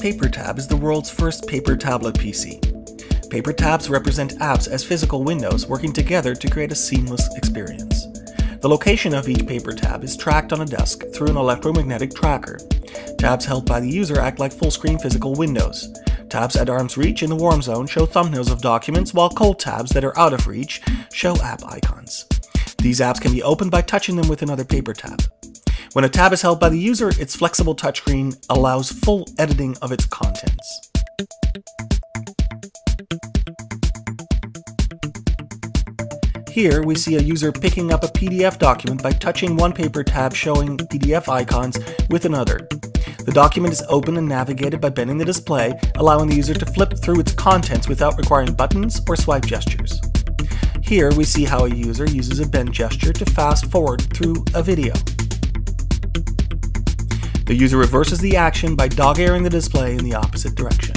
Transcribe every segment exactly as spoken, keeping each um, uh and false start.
PaperTab is the world's first paper tablet P C. PaperTabs represent apps as physical windows working together to create a seamless experience. The location of each paper tab is tracked on a desk through an electromagnetic tracker. Tabs held by the user act like full-screen physical windows. Tabs at arm's reach in the warm zone show thumbnails of documents, while cold tabs that are out of reach show app icons. These apps can be opened by touching them with another paper tab. When a tab is held by the user, its flexible touchscreen allows full editing of its contents. Here we see a user picking up a P D F document by touching one paper tab showing P D F icons with another. The document is opened and navigated by bending the display, allowing the user to flip through its contents without requiring buttons or swipe gestures. Here we see how a user uses a bend gesture to fast forward through a video. The user reverses the action by dog-earing the display in the opposite direction.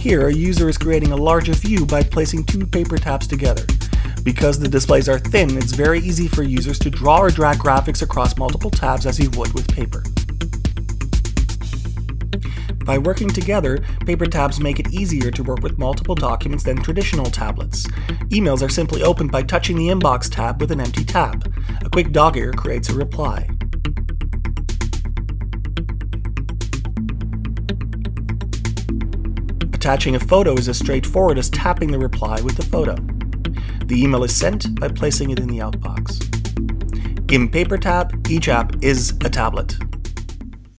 Here, a user is creating a larger view by placing two paper tabs together. Because the displays are thin, it's very easy for users to draw or drag graphics across multiple tabs as you would with paper. By working together, paper tabs make it easier to work with multiple documents than traditional tablets. Emails are simply opened by touching the Inbox tab with an empty tab. A quick dog ear creates a reply. Attaching a photo is as straightforward as tapping the reply with the photo. The email is sent by placing it in the outbox. In PaperTab, each app is a tablet.